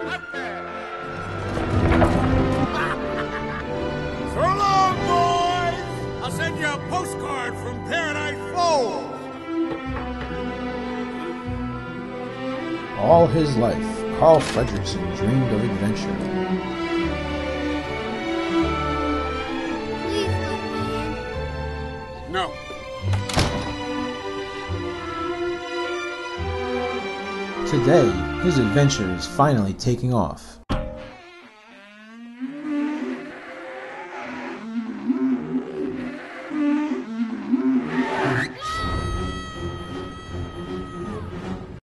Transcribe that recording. So long, boys! I'll send you a postcard from Paradise Falls. All his life, Carl Fredricksen dreamed of adventure. No. Today, his adventure is finally taking off.